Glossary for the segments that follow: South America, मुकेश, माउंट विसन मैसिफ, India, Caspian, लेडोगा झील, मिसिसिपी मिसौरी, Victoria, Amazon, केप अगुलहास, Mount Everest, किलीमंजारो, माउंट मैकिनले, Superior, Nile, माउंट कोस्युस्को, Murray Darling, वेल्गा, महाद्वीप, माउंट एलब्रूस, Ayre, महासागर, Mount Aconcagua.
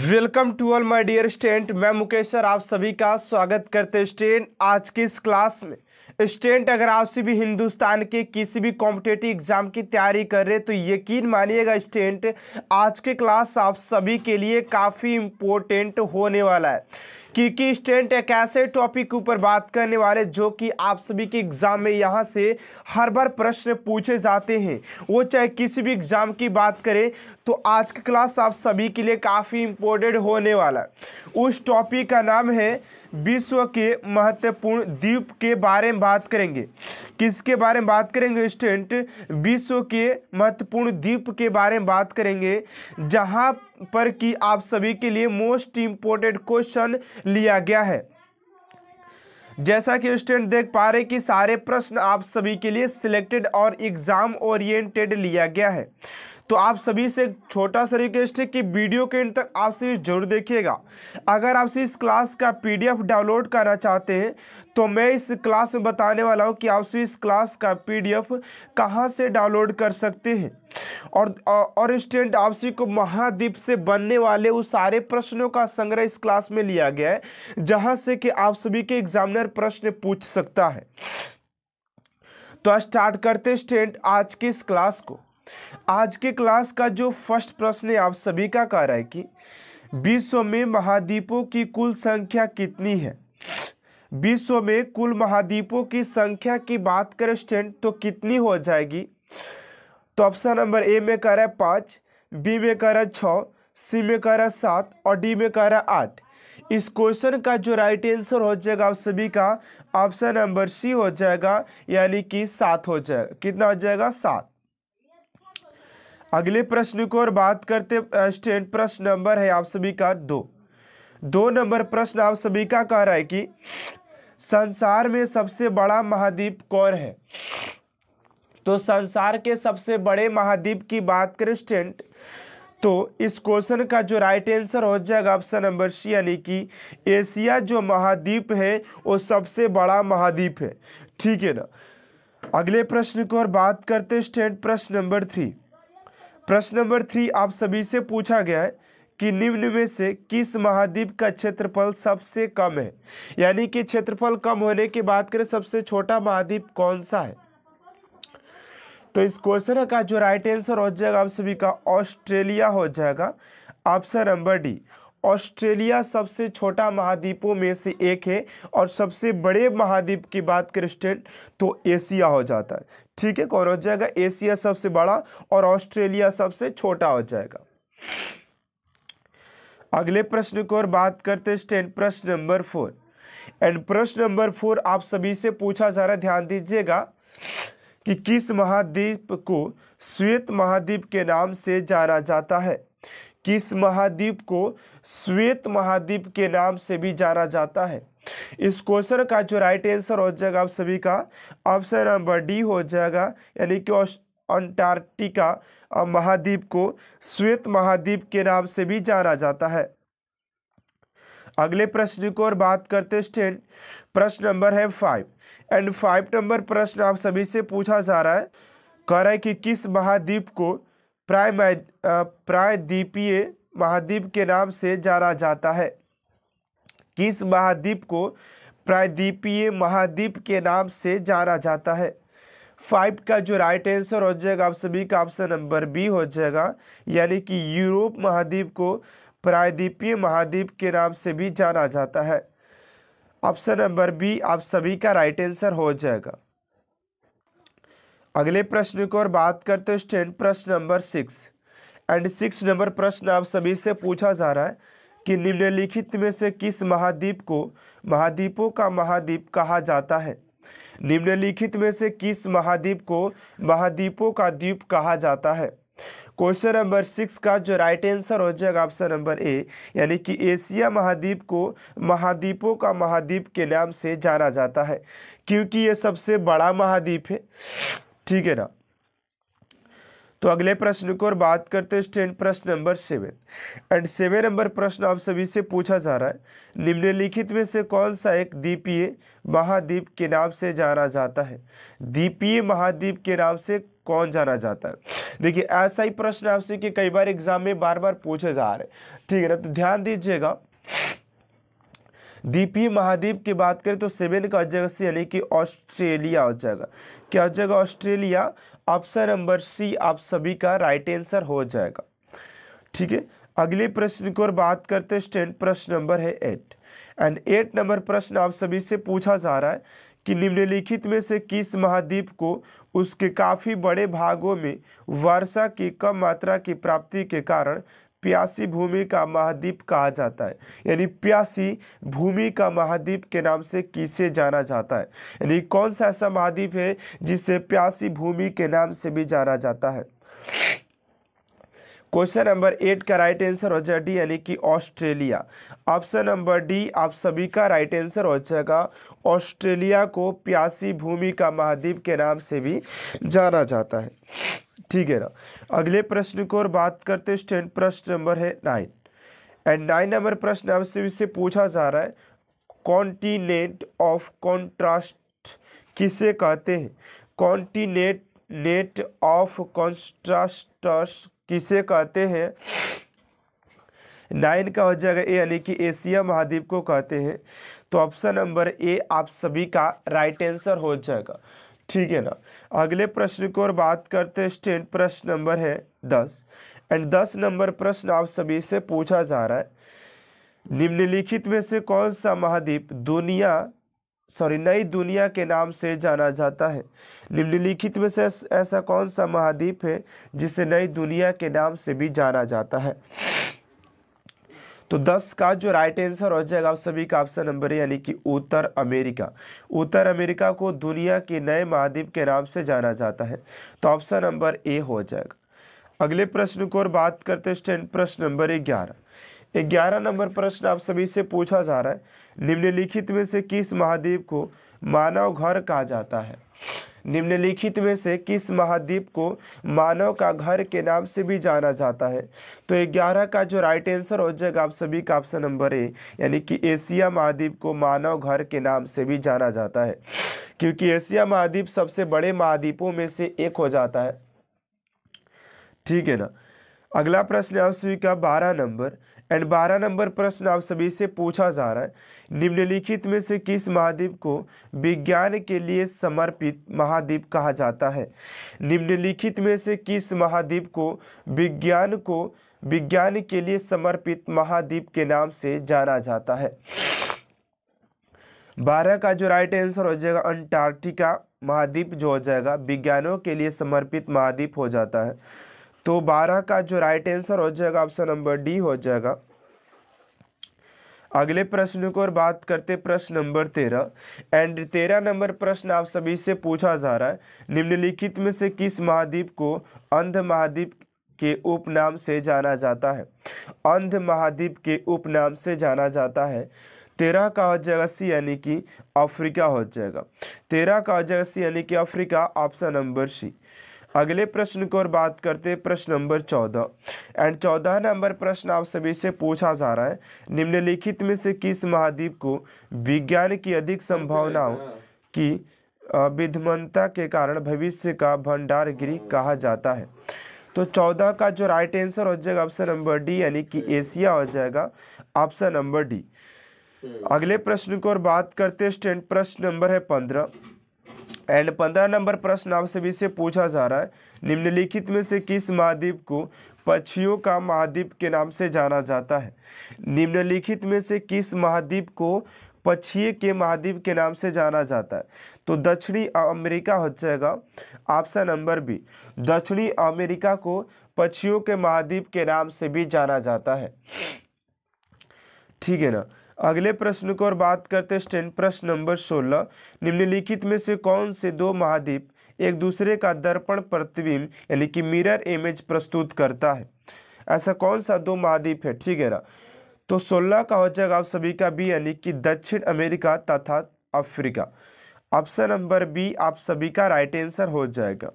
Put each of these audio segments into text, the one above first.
Welcome to all my dear student, मैं मुकेश sir आप सभी का स्वागत करते हैं। स्टूडेंट आज की इस क्लास में स्टूडेंट अगर आप सभी हिंदुस्तान के किसी भी कॉम्पिटेटिव एग्जाम की तैयारी कर रहे हैं तो यकीन मानिएगा स्टूडेंट आज की क्लास आप सभी के लिए काफ़ी इम्पोर्टेंट होने वाला है क्योंकि स्टूडेंट एक ऐसे टॉपिक के ऊपर बात करने वाले जो कि आप सभी के एग्ज़ाम में यहाँ से हर बार प्रश्न पूछे जाते हैं, वो चाहे किसी भी एग्ज़ाम की बात करें। तो आज की क्लास आप सभी के लिए काफ़ी इम्पोर्टेंट होने वाला है। उस टॉपिक का नाम है विश्व के महत्वपूर्ण द्वीप के बारे में बात करेंगे। किसके बारे में बात करेंगे स्टूडेंट? विश्व के महत्वपूर्ण द्वीप के बारे में बात करेंगे जहाँ पर कि आप सभी के लिए मोस्ट इम्पोर्टेंट क्वेश्चन लिया गया है। जैसा कि स्टूडेंट देख पा रहे कि सारे प्रश्न आप सभी के लिए सिलेक्टेड और एग्जाम ओरिएंटेड लिया गया है। तो आप सभी से छोटा सा रिक्वेस्ट है कि वीडियो के अंत तक आप सभी जरूर देखिएगा। अगर आप इस क्लास का पीडीएफ डाउनलोड करना चाहते हैं तो मैं इस क्लास में बताने वाला हूं कि आप सभी इस क्लास का पीडीएफ कहां से डाउनलोड कर सकते हैं और स्टूडेंट आप सभी को महाद्वीप से बनने वाले उस सारे प्रश्नों का संग्रह इस क्लास में लिया गया है जहाँ से कि आप सभी के एग्जामिनर प्रश्न पूछ सकता है। तो स्टार्ट करते स्टूडेंट आज की इस क्लास को। आज के क्लास का जो फर्स्ट प्रश्न है आप सभी का कह रहा है कि विश्व में महाद्वीपों की कुल संख्या कितनी है? विश्व में कुल महाद्वीपों की संख्या की बात करें स्टूडेंट तो कितनी हो जाएगी? तो ऑप्शन नंबर ए में कह रहा है 5, बी में कह रहा है 6, सी में कह रहा है 7 और डी में कह रहा है 8। इस क्वेश्चन का जो राइट आंसर हो जाएगा आप सभी का ऑप्शन नंबर सी हो जाएगा, यानी कि 7 हो जाएगा। कितना हो जाएगा? 7। अगले प्रश्न को और बात करते स्टूडेंट प्रश्न नंबर है आप सभी का 2 नंबर प्रश्न आप सभी का कह रहा है कि संसार में सबसे बड़ा महाद्वीप कौन है? तो संसार के सबसे बड़े महाद्वीप की बात करें स्टूडेंट तो इस क्वेश्चन का जो राइट आंसर हो जाएगा ऑप्शन नंबर सी, यानी कि एशिया जो महाद्वीप है वो सबसे बड़ा महाद्वीप है। ठीक है ना। अगले प्रश्न को और बात करते स्टूडेंट प्रश्न नंबर 3। प्रश्न नंबर 3 आप सभी से पूछा गया है कि निम्न में से किस महाद्वीप का क्षेत्रफल सबसे कम है? यानी कि क्षेत्रफल कम होने की बात करें सबसे छोटा महाद्वीप कौन सा है? तो इस क्वेश्चन का जो राइट आंसर हो जाएगा आप सभी का ऑस्ट्रेलिया हो जाएगा, ऑप्शन नंबर डी। ऑस्ट्रेलिया सबसे छोटा महाद्वीपों में से एक है और सबसे बड़े महाद्वीप की बात करें स्टूडेंट तो एशिया हो जाता है। ठीक है, कौन हो जाएगा? एशिया सबसे बड़ा और ऑस्ट्रेलिया सबसे छोटा हो जाएगा। अगले प्रश्न को और बात करते हैं स्टूडेंट प्रश्न नंबर 4। एंड प्रश्न नंबर 4 आप सभी से पूछा जा रहा है, ध्यान दीजिएगा कि किस महाद्वीप को श्वेत महाद्वीप के नाम से जाना जाता है? किस महाद्वीप को श्वेत महाद्वीप के नाम से भी जाना जाता है? इस क्वेश्चन का जो राइट आंसर हो जाएगा आप सभी का ऑप्शन नंबर डी हो जाएगा, यानी कि अंटार्कटिका महाद्वीप को श्वेत महाद्वीप के नाम से भी जाना जाता है। अगले प्रश्न को और बात करते हैं स्टूडेंट प्रश्न नंबर है 5। एंड 5 नंबर प्रश्न आप सभी से पूछा जा रहा है, कह रहा है कि किस महाद्वीप को प्रायद्वीपीय महाद्वीप के नाम से जाना जाता है? किस महाद्वीप को प्रायद्वीपीय महाद्वीप के नाम से जाना जाता है? 5 का जो राइट आंसर हो जाएगा आप सभी का ऑप्शन नंबर बी हो जाएगा, यानी कि यूरोप महाद्वीप को प्रायद्वीपीय महाद्वीप के नाम से भी जाना जाता है। ऑप्शन नंबर बी आप सभी का राइट आंसर हो जाएगा। अगले प्रश्न को और बात करते हैं स्टूडेंट प्रश्न नंबर 6। एंड 6 नंबर प्रश्न आप सभी से पूछा जा रहा है कि निम्नलिखित में से किस महाद्वीप को महाद्वीपों का महाद्वीप कहा जाता है? निम्नलिखित में से किस महाद्वीप को महाद्वीपों का द्वीप कहा जाता है? क्वेश्चन नंबर 6 का जो राइट आंसर हो जाएगा ऑप्शन नंबर ए, यानी कि एशिया महाद्वीप को महाद्वीपों का महाद्वीप के नाम से जाना जाता है क्योंकि ये सबसे बड़ा महाद्वीप है। ठीक है ना। तो अगले प्रश्न को और बात करते हैं स्टूडेंट प्रश्न नंबर 7 एंड 7 नंबर प्रश्न आप सभी से पूछा जा रहा है, निम्नलिखित में से कौन सा एक द्वीपीय महाद्वीप के नाम से जाना जाता है? द्वीपीय महाद्वीप के नाम से कौन जाना जाता है? देखिए ऐसा ही प्रश्न आपसे कि कई बार एग्जाम में बार बार पूछे जा रहे हैं, ठीक है ना। तो ध्यान दीजिएगा, द्वीपीय महाद्वीप की बात करें तो 7 का जगह से यानी कि ऑस्ट्रेलिया हो जाएगा। क्या हो जाएगा? ऑस्ट्रेलिया। ऑप्शन नंबर सी आप सभी का राइट आंसर हो जाएगा, ठीक है। अगले प्रश्न को और बात करते हैं स्टूडेंट प्रश्न नंबर है 8 एंड 8 नंबर प्रश्न आप सभी से पूछा जा रहा है कि निम्नलिखित में से किस महाद्वीप को उसके काफ़ी बड़े भागों में वर्षा की कम मात्रा की प्राप्ति के कारण प्यासी भूमि का महाद्वीप कहा जाता है? यानी प्यासी भूमि का महाद्वीप के नाम से किसे जाना जाता है? यानी कौन सा ऐसा महाद्वीप है जिसे प्यासी भूमि के नाम से भी जाना जाता है? क्वेश्चन नंबर 8 का राइट आंसर हो जाएगा डी यानी कि ऑस्ट्रेलिया। ऑप्शन नंबर डी आप सभी का राइट आंसर हो जाएगा। ऑस्ट्रेलिया को प्यासी भूमि का महाद्वीप के नाम से भी जाना जाता है, ठीक है ना। अगले प्रश्न को और बात करते स्टूडेंट प्रश्न नंबर है 9 एंड 9 नंबर प्रश्न आपसे इससे पूछा जा रहा है, कॉन्टिनेंट ऑफ कॉन्ट्रास्ट किसे कहते हैं? कॉन्टिनेंट ऑफ कॉन्ट्रास्टर्स किसे कहते हैं? 9 का हो जाएगा ए यानी कि एशिया महाद्वीप को कहते हैं। तो ऑप्शन नंबर ए आप सभी का राइट आंसर हो जाएगा, ठीक है ना। अगले प्रश्न को और बात करते हैं स्टूडेंट प्रश्न नंबर है 10 एंड 10 नंबर प्रश्न आप सभी से पूछा जा रहा है, निम्नलिखित में से कौन सा महाद्वीप नई दुनिया के नाम से जाना जाता है? निम्नलिखित में से ऐसा कौन सा महाद्वीप है जिसे नई दुनिया के नाम से भी जाना जाता है? तो 10 का जो राइट आंसर हो जाएगा आप सभी का ऑप्शन नंबर है यानी कि उत्तर अमेरिका। उत्तर अमेरिका को दुनिया के नए महाद्वीप के नाम से जाना जाता है, तो ऑप्शन नंबर ए हो जाएगा। अगले प्रश्न को और बात करते हैं स्टूडेंट प्रश्न नंबर 11 नंबर प्रश्न आप सभी से पूछा जा रहा है, निम्नलिखित में से किस महाद्वीप को मानव घर कहा जाता है? निम्नलिखित में से किस महाद्वीप को मानव का घर के नाम से भी जाना जाता है? तो 11 का जो राइट आंसर हो जाएगा आप सभी का ऑप्शन नंबर ए यानी कि एशिया महाद्वीप को मानव घर के नाम से भी जाना जाता है, क्योंकि एशिया महाद्वीप सबसे बड़े महाद्वीपों में से एक हो जाता है, ठीक है ना। अगला प्रश्न आप सभी का 12 नंबर एंड 12 नंबर प्रश्न आप सभी से पूछा जा रहा है, निम्नलिखित में से किस महाद्वीप को विज्ञान के लिए समर्पित महाद्वीप कहा जाता है? निम्नलिखित में से किस महाद्वीप को विज्ञान के लिए समर्पित महाद्वीप के नाम से जाना जाता है? 12 का जो राइट आंसर हो जाएगा अंटार्कटिका महाद्वीप जो हो जाएगा विज्ञानों के लिए समर्पित महाद्वीप हो जाता है। तो 12 का जो राइट आंसर हो जाएगा ऑप्शन नंबर डी हो जाएगा। अगले प्रश्न को और बात करते प्रश्न नंबर 13 एंड 13 नंबर प्रश्न आप सभी से पूछा जा रहा है, निम्नलिखित में से किस महाद्वीप को अंध महाद्वीप के उपनाम से जाना जाता है? अंध महाद्वीप के उपनाम से जाना जाता है। 13 का हो जाएगा सी यानी कि अफ्रीका हो जाएगा। 13 का हो जाएगा सी यानी कि अफ्रीका, ऑप्शन नंबर सी। अगले प्रश्न को और बात करते हैं प्रश्न नंबर 14 एंड 14 नंबर प्रश्न आप सभी से पूछा जा रहा है, निम्नलिखित में से किस महाद्वीप को विज्ञान की अधिक संभावनाओं की विद्यमानता के कारण भविष्य का भंडार गृह कहा जाता है? तो 14 का जो राइट आंसर हो जाएगा ऑप्शन नंबर डी यानी कि एशिया हो जाएगा, ऑप्शन नंबर डी। अगले प्रश्न को और बात करते स्टूडेंट प्रश्न नंबर है 15 एंड 15 नंबर प्रश्न आप सभी से पूछा जा रहा है, निम्नलिखित में से किस महाद्वीप को पक्षियों का महाद्वीप के नाम से जाना जाता है? निम्नलिखित में से किस महाद्वीप को पक्षी के महाद्वीप के नाम से जाना जाता है? तो दक्षिणी अमेरिका हो जाएगा, ऑप्शन नंबर बी। दक्षिणी अमेरिका को पक्षियों के महाद्वीप के नाम से भी जाना जाता है, ठीक है ना। अगले प्रश्न को और बात करते स्टूडेंट प्रश्न नंबर 16, निम्नलिखित में से कौन से दो महाद्वीप एक दूसरे का दर्पण प्रतिबिंब यानी कि मिरर इमेज प्रस्तुत करता है? ऐसा कौन सा दो महाद्वीप है, ठीक है ना। तो 16 का हो जाएगा आप सभी का बी यानी कि दक्षिण अमेरिका तथा अफ्रीका, ऑप्शन नंबर बी आप सभी का राइट आंसर हो जाएगा।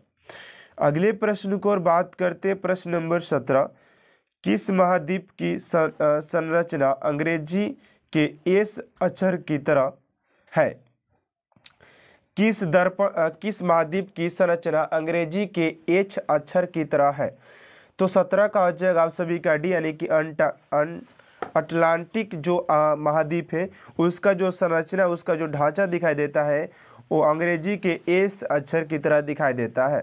अगले प्रश्न को और बात करते हैं प्रश्न नंबर 17। किस महाद्वीप की संरचना अंग्रेजी के एस अक्षर की तरह है? किस महाद्वीप की संरचना अंग्रेजी के एच अक्षर की तरह है? तो 17 का हो जाएगा आप सभी का डी, यानी कि अटलांटिक जो महाद्वीप है उसका जो संरचना, उसका जो ढांचा दिखाई देता है वो अंग्रेजी के एस अक्षर की तरह दिखाई देता है।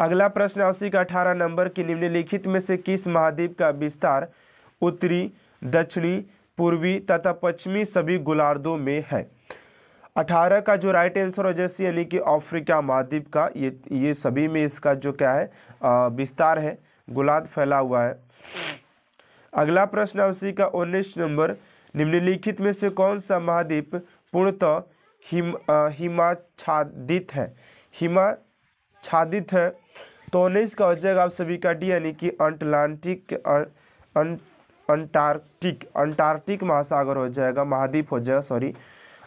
अगला प्रश्न 80 का 18 नंबर की निम्नलिखित में से किस महाद्वीप का विस्तार उत्तरी, दक्षिणी, पूर्वी तथा पश्चिमी सभी गोलार्धों में है? 18 का जो राइट आंसर हो जैसे, यानी कि अफ्रीका महाद्वीप का ये सभी में इसका जो क्या है विस्तार है, गोलार्ध फैला हुआ है। अगला प्रश्न 80 का 19 नंबर निम्नलिखित में से कौन सा महाद्वीप पूर्णतः हिमाच्छादित है? हिमाच्छादित है तो 19 का हो जाएगा आप सभी का डी, यानी कि अंटार्कटिक महासागर हो जाएगा, महाद्वीप हो जाएगा, सॉरी,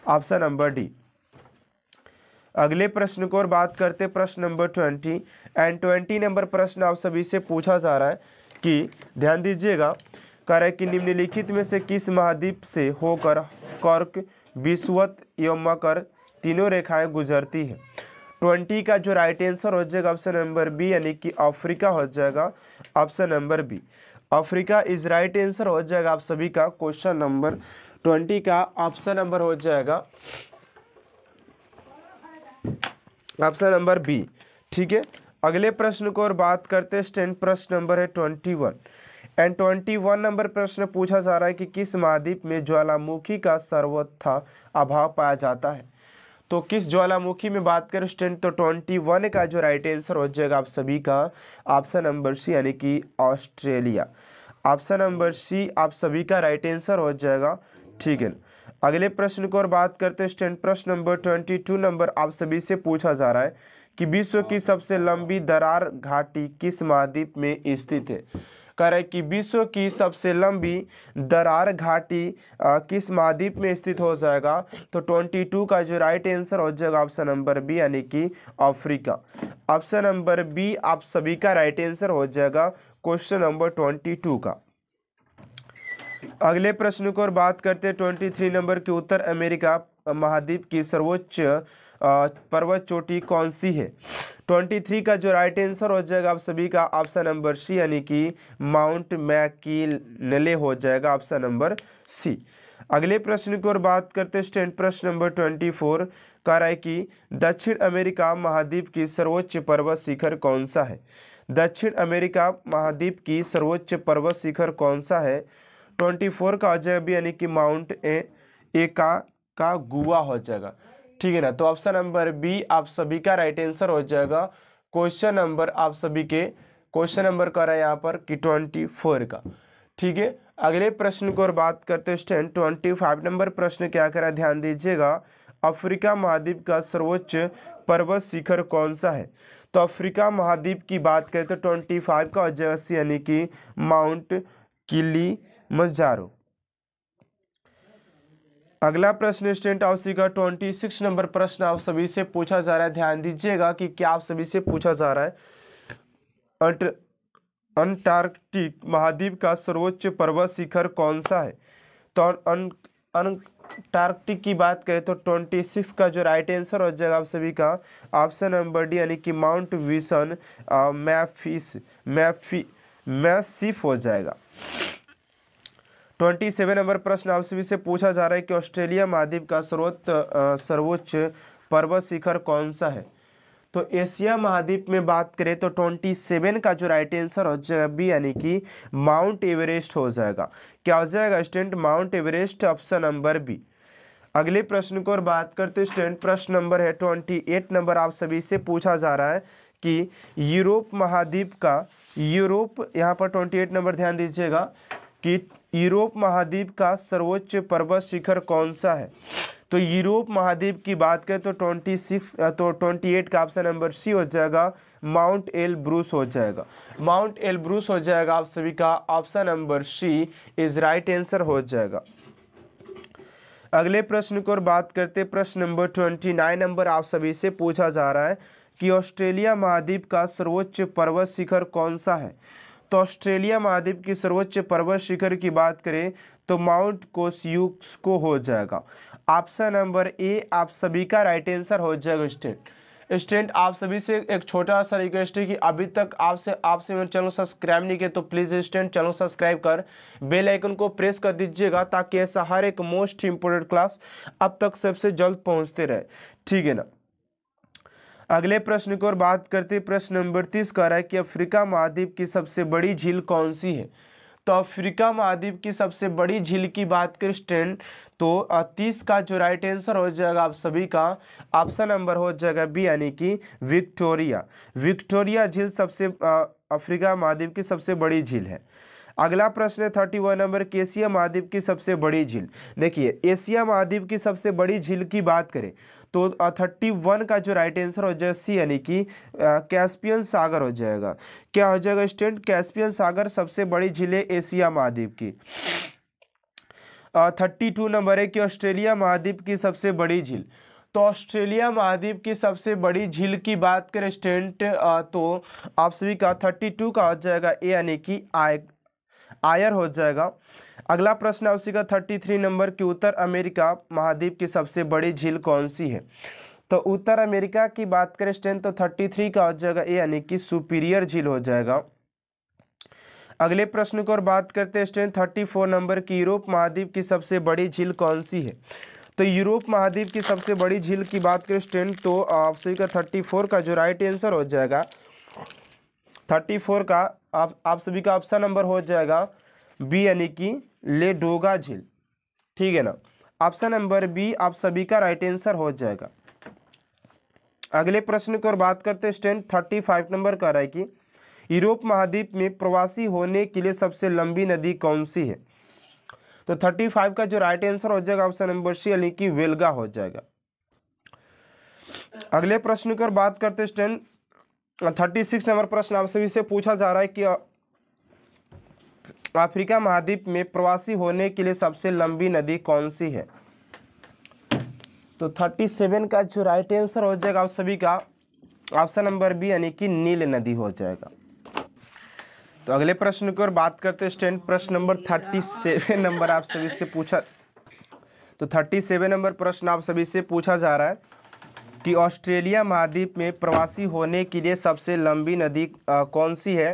ऑप्शन नंबर डी। अगले प्रश्न को और बात करते प्रश्न नंबर 20 एंड 20 नंबर प्रश्न आप सभी से पूछा जा रहा है कि ध्यान दीजिएगा, कह रहा है कि निम्नलिखित में से किस महाद्वीप से होकर कॉर्क, विश्वत एवं मकर तीनों रेखाएं गुजरती है? 20 का जो राइट आंसर हो जाएगा ऑप्शन नंबर बी, यानी कि अफ्रीका हो जाएगा, option number B, Africa is right answer हो जाएगा आप सभी का क्वेश्चन नंबर 20 का ऑप्शन नंबर हो जाएगा ऑप्शन नंबर बी, ठीक है। अगले प्रश्न को और बात करते हैं, स्टैंड प्रश्न नंबर है 21 एंड 21 नंबर प्रश्न पूछा जा रहा है कि किस महाद्वीप में ज्वालामुखी का सर्वथा अभाव पाया जाता है? तो किस ज्वालामुखी में बात करें स्टूडेंट, तो 21 का जो राइट आंसर हो जाएगा आप सभी का ऑप्शन नंबर सी, यानी कि ऑस्ट्रेलिया, ऑप्शन नंबर सी आप सभी का राइट आंसर हो जाएगा, ठीक है। अगले प्रश्न को और बात करते हैं स्टूडेंट, प्रश्न नंबर 22 नंबर आप सभी से पूछा जा रहा है कि विश्व की सबसे लंबी दरार घाटी किस महाद्वीप में स्थित है? कह रहे कि विश्व की सबसे लंबी दरार घाटी किस महाद्वीप में स्थित हो जाएगा? तो 22 का जो राइट आंसर हो जाएगा ऑप्शन नंबर बी, यानी कि अफ्रीका, ऑप्शन नंबर बी आप सभी का राइट आंसर हो जाएगा क्वेश्चन नंबर 22 का। अगले प्रश्न को और बात करते हैं 23 नंबर की, उत्तर अमेरिका महाद्वीप की सर्वोच्च पर्वत चोटी कौन सी है? 23 का जो राइट आंसर हो जाएगा आप सभी का ऑप्शन नंबर सी, यानी कि माउंट मैकिनले हो जाएगा, ऑप्शन नंबर सी। अगले प्रश्न की ओर बात करते स्टैंड प्रश्न नंबर 24, कह रहा है कि दक्षिण अमेरिका महाद्वीप की सर्वोच्च पर्वत शिखर कौन सा है? दक्षिण अमेरिका महाद्वीप की सर्वोच्च पर्वत शिखर कौन सा है? 24 का हो जाएगा, यानी कि माउंट एकांकागुआ हो जाएगा, ठीक है ना। तो ऑप्शन नंबर बी आप सभी का राइट आंसर हो जाएगा क्वेश्चन नंबर आप सभी के, क्वेश्चन नंबर कर रहा है यहाँ पर कि 24 का, ठीक है। अगले प्रश्न को और बात करते स्टैंड 25 नंबर प्रश्न क्या करा, ध्यान दीजिएगा, अफ्रीका महाद्वीप का सर्वोच्च पर्वत शिखर कौन सा है? तो अफ्रीका महाद्वीप की बात करें तो 25 का हो जाएगा, यानी कि माउंट किलीमंजारो। अगला प्रश्न स्टूडेंट आप सभी का 26 नंबर प्रश्न आप सभी से पूछा जा रहा है, ध्यान दीजिएगा कि क्या आप सभी से पूछा जा रहा है, अंटार्कटिक महाद्वीप का सर्वोच्च पर्वत शिखर कौन सा है? तो अंटार्कटिक की बात करें तो 26 का जो राइट आंसर हो जाएगा आप सभी का ऑप्शन नंबर डी, यानी कि माउंट विसन मैसिफ हो जाएगा। 27 नंबर प्रश्न आप सभी से पूछा जा रहा है कि ऑस्ट्रेलिया महाद्वीप का सर्वोच्च पर्वत शिखर कौन सा है? तो एशिया महाद्वीप में बात करें तो 27 का जो राइट आंसर हो जाएगा बी, यानी कि माउंट एवरेस्ट हो जाएगा। क्या हो जाएगा student? Mount Everest, option number B. अगले प्रश्न को और बात करते स्टूडेंट, प्रश्न नंबर है 28 नंबर आप सभी से पूछा जा रहा है कि यूरोप महाद्वीप का, यूरोप यहाँ पर 28 नंबर ध्यान दीजिएगा कि यूरोप महाद्वीप का सर्वोच्च पर्वत शिखर कौन सा है? तो यूरोप महाद्वीप की बात करें तो 28 का ऑप्शन नंबर सी हो जाएगा, माउंट एलब्रूस हो जाएगा, माउंट एलब्रूस हो जाएगा आप सभी का option number C is right answer हो जाएगा। अगले प्रश्न को और बात करते प्रश्न नंबर 29 नंबर आप सभी से पूछा जा रहा है कि ऑस्ट्रेलिया महाद्वीप का सर्वोच्च पर्वत शिखर कौन सा है। तो ऑस्ट्रेलिया महाद्वीप की सर्वोच्च पर्वत शिखर की बात करें तो माउंट कोस्युस्को हो जाएगा। ऑप्शन नंबर ए आप सभी का राइट आंसर हो जाएगा। स्टूडेंट आप सभी से एक छोटा सा रिक्वेस्ट है कि अभी तक आपसे मेरे चैनल सब्सक्राइब नहीं किया तो प्लीज़ स्टूडेंट चैनल सब्सक्राइब कर बेल आइकन को प्रेस कर दीजिएगा ताकि ऐसा हर एक मोस्ट इंपोर्टेंट क्लास अब तक सबसे जल्द पहुँचते रहे, ठीक है ना। अगले प्रश्न की ओर बात करते, प्रश्न नंबर 30 कह रहा है कि अफ्रीका महाद्वीप की सबसे बड़ी झील कौन सी है। तो अफ्रीका महाद्वीप की सबसे बड़ी झील की बात करें स्टूडेंट तो 30 का जो राइट आंसर हो जाएगा आप सभी का ऑप्शन नंबर हो जाएगा बी यानी कि विक्टोरिया। विक्टोरिया झील सबसे अफ्रीका महाद्वीप की सबसे बड़ी झील है। अगला प्रश्न है 31 नंबर के एशिया महाद्वीप की सबसे बड़ी झील। देखिए एशिया महाद्वीप की सबसे बड़ी झील की बात करें तो 31 का जो राइट आंसर हो जाएगा सी यानी कि कैस्पियन सागर हो जाएगा। क्या हो जाएगा स्टूडेंट, कैस्पियन सागर सबसे बड़ी झील है एशिया महाद्वीप की। 32 नंबर है कि ऑस्ट्रेलिया महाद्वीप की सबसे बड़ी झील। तो ऑस्ट्रेलिया महाद्वीप की सबसे बड़ी झील की बात करें स्टूडेंट तो आप सभी का 32 का हो जाएगा ए यानी कि आयर हो जाएगा। अगला प्रश्न है उसी का 33 नंबर की उत्तर अमेरिका महाद्वीप की सबसे बड़ी झील कौन सी है। तो उत्तर अमेरिका की बात करें स्टूडेंट तो 33 का हो जाएगा ए यानी कि सुपीरियर झील हो जाएगा। अगले प्रश्न को और बात करते हैं स्टूडेंट 34 नंबर की यूरोप महाद्वीप की सबसे बड़ी झील कौन सी है। तो यूरोप महाद्वीप की सबसे बड़ी झील की बात करें स्टूडेंट तो आपसी का 34 का जो राइट आंसर हो जाएगा 34 का आप सभी का ऑप्शन नंबर हो जाएगा बी यानी कि लेडोगा झील, ठीक है ना। ऑप्शन नंबर बी आप सभी का राइट आंसर हो जाएगा। अगले प्रश्न की ओर बात करते हैं स्टूडेंट 35 नंबर कह रहा है कि यूरोप महाद्वीप में प्रवासी होने के लिए सबसे लंबी नदी कौन सी है। तो 35 का जो राइट आंसर हो जाएगा ऑप्शन नंबर सी यानी कि वेल्गा हो जाएगा। अगले प्रश्न की ओर बात करते हैं स्टूडेंट 36 नंबर प्रश्न आप सभी से पूछा जा रहा है कि अफ्रीका महाद्वीप में प्रवासी होने के लिए सबसे लंबी नदी कौन सी है। तो 37 का जो राइट आंसर हो जाएगा आप सभी का ऑप्शन नंबर बी यानी कि नील नदी हो जाएगा। तो अगले प्रश्न की ओर बात करते हैं स्टूडेंट प्रश्न नंबर 37 नंबर आप सभी से पूछा तो 37 नंबर प्रश्न आप सभी से पूछा जा रहा है कि ऑस्ट्रेलिया महाद्वीप में प्रवासी होने के लिए सबसे लंबी नदी कौन सी है।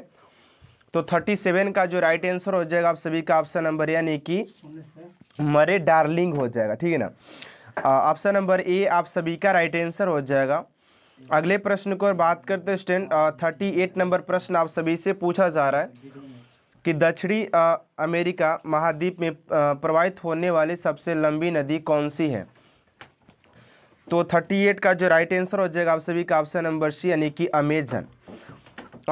तो 37 का जो राइट आंसर हो जाएगा आप सभी का ऑप्शन नंबर यानी कि मरे डार्लिंग हो जाएगा, ठीक है ना। ऑप्शन नंबर ए आप सभी का राइट आंसर हो जाएगा। अगले प्रश्न को बात करते हैं स्टूडेंट 38 नंबर प्रश्न आप सभी से पूछा जा रहा है कि दक्षिणी अमेरिका महाद्वीप में प्रवाहित होने वाली सबसे लंबी नदी कौन सी है। तो 38 का जो राइट आंसर हो जाएगा आप सभी का ऑप्शन नंबर सी यानी कि अमेजन।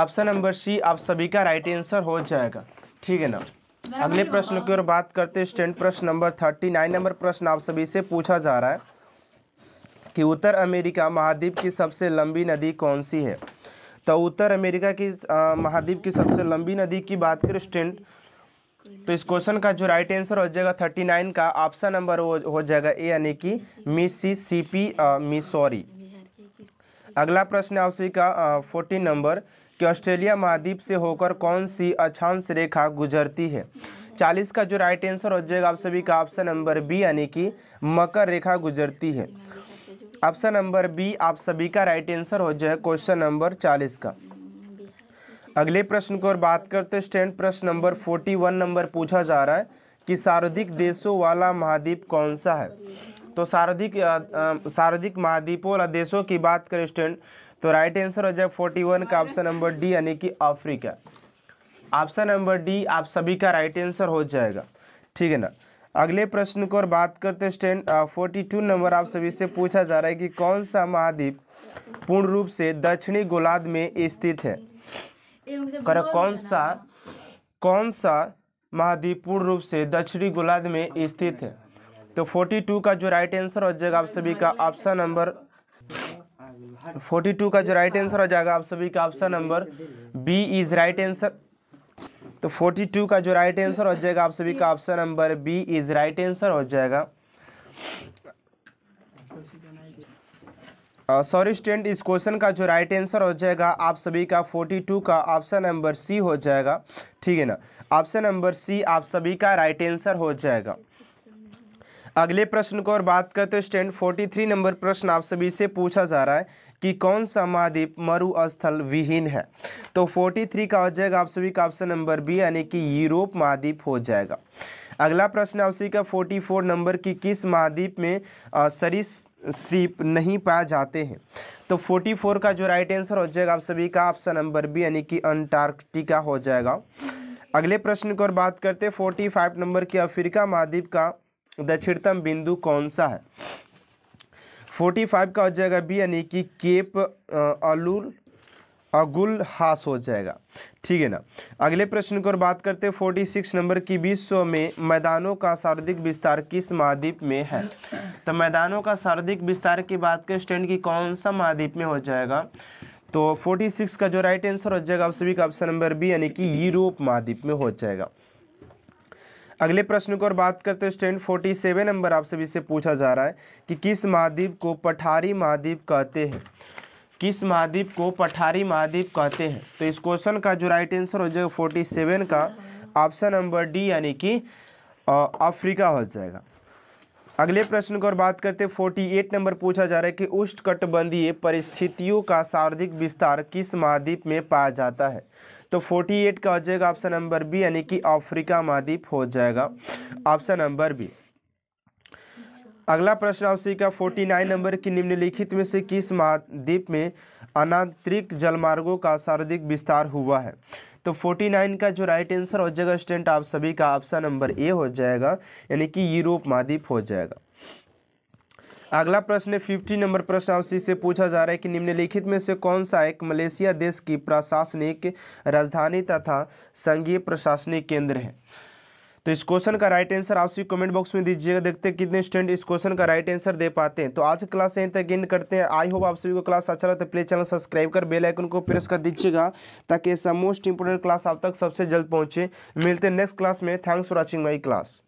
ऑप्शन नंबर सी आप सभी का राइट आंसर हो जाएगा, ठीक है ना। अगले प्रश्न की ओर बात करते हैं स्टूडेंट प्रश्न नंबर 39 नंबर प्रश्न आप सभी से पूछा जा रहा है कि उत्तर अमेरिका महाद्वीप की सबसे लंबी नदी कौन सी है। तो उत्तर अमेरिका की महाद्वीप की सबसे लंबी नदी की बात करें स्टूडेंट तो इस क्वेश्चन का जो राइट आंसर हो जाएगा 39 का ऑप्शन नंबर हो जाएगा ए यानी कि मिसिसिपी मिसौरी। अगला प्रश्न है उसी का 14 नंबर कि ऑस्ट्रेलिया महाद्वीप से होकर कौन सी अक्षांश रेखा गुजरती है। 40 का जो राइट आंसर हो जाएगा आप सभी का ऑप्शन नंबर बी यानी कि मकर रेखा गुजरती है। ऑप्शन नंबर बी आप सभी का राइट आंसर हो जाएगा क्वेश्चन नंबर 40 का। अगले प्रश्न को और बात करते हैं स्टूडेंट प्रश्न नंबर 41 नंबर पूछा जा रहा है कि सार्वधिक देशों वाला महाद्वीप कौन सा है। तो सार्वधिक महाद्वीपों वाला देशों की बात करें स्टूडेंट तो राइट आंसर हो जाएगा 41 का ऑप्शन नंबर डी यानी कि अफ्रीका। ऑप्शन नंबर डी आप सभी का राइट आंसर हो जाएगा, ठीक है ना। अगले प्रश्न को और बात करते हैं स्टूडेंट 42 नंबर आप सभी से पूछा जा रहा है कि कौन सा महाद्वीप पूर्ण रूप से दक्षिणी गोलार्ध में स्थित है। कौन सा महाद्वीप पूर्ण रूप से दक्षिणी गोलार्ध में स्थित है। तो 42 का जो राइट आंसर हो जाएगा आप सभी का ऑप्शन नंबर 42 का जो राइट आंसर हो जाएगा आप सभी का option number B is right answer. तो 42 का जो राइट आंसर हो जाएगा आप सभी का option number B is right answer हो जाएगा। सॉरी स्टूडेंट, इस क्वेश्चन का जो राइट आंसर हो जाएगा आप सभी का 42 का ऑप्शन नंबर सी हो जाएगा, ठीक है ना। ऑप्शन नंबर सी आप सभी का राइट आंसर हो जाएगा। अगले प्रश्न को और बात करते हैं स्टूडेंट, 43 नंबर प्रश्न आप सभी से पूछा जा रहा है कि कौन सा महाद्वीप मरुस्थल विहीन है, तो 43 का हो जाएगा आप सभी का ऑप्शन नंबर बी यानी कि यूरोप महाद्वीप हो जाएगा। अगला प्रश्न आप सभी का 44 नंबर की किस महाद्वीप में सरीसृप नहीं पाए जाते हैं, तो 44 का जो राइट आंसर हो जाएगा आप सभी का ऑप्शन नंबर बी यानी कि अंटार्कटिका हो जाएगा। अगले प्रश्न की और बात करते 45 नंबर की, अफ्रीका महाद्वीप का दक्षिणतम बिंदु कौन सा है, 45 का हो जाएगा बी यानी कि केप अगुलहास हो जाएगा, ठीक है ना। अगले प्रश्न की ओर बात करते 46 नंबर की, 20 में मैदानों का सर्वाधिक विस्तार किस महाद्वीप में है, तो मैदानों का सर्वाधिक विस्तार की बात करें स्टूडेंट की कौन सा महाद्वीप में हो जाएगा, तो 46 का जो राइट आंसर हो जाएगा आप सभी का ऑप्शन नंबर बी यानी कि यूरोप महाद्वीप में हो जाएगा। अगले प्रश्न को और बात करते स्टूडेंट, 47 नंबर आप सभी से पूछा जा रहा है कि किस महाद्वीप को पठारी महाद्वीप कहते हैं, किस महाद्वीप को पठारी महाद्वीप कहते हैं, तो इस क्वेश्चन का जो राइट आंसर हो जाएगा 47 का ऑप्शन नंबर डी यानी कि अफ्रीका हो जाएगा। अगले प्रश्न को और बात करते 48 नंबर पूछा जा रहा है कि उष्णकटिबंधीय परिस्थितियों का सर्वाधिक विस्तार किस महाद्वीप में पाया जाता है, तो 48 का हो जाएगा ऑप्शन नंबर बी यानी कि अफ्रीका महाद्वीप हो जाएगा, ऑप्शन नंबर बी। अगला प्रश्न आपसी का 49 नंबर की, निम्नलिखित में से किस महाद्वीप में अनांतरिक जलमार्गों का सर्वाधिक विस्तार हुआ है, तो 49 का जो राइट आंसर हो जाएगा स्टूडेंट आप सभी का ऑप्शन नंबर ए हो जाएगा यानी कि यूरोप महाद्वीप हो जाएगा। अगला प्रश्न 50 नंबर प्रश्न आपसी से पूछा जा रहा है कि निम्नलिखित में से कौन सा एक मलेशिया देश की प्रशासनिक राजधानी तथा संघीय प्रशासनिक केंद्र है, तो इस क्वेश्चन का राइट आंसर आप सभी कमेंट बॉक्स में दीजिएगा, देखते हैं कितने स्टूडेंट इस क्वेश्चन का राइट आंसर दे पाते हैं। तो आज क्लास यहीं तक एंड करते हैं। आई होप आप सभी को क्लास अच्छा लगा तो प्लीज चैनल सब्सक्राइब कर बेल आइकन को प्रेस कर दीजिएगा ताकि ऐसा मोस्ट इंपोर्टेंट क्लास आप तक सबसे जल्द पहुंचे। मिलते हैं नेक्स्ट क्लास में। Thanks for watching my class.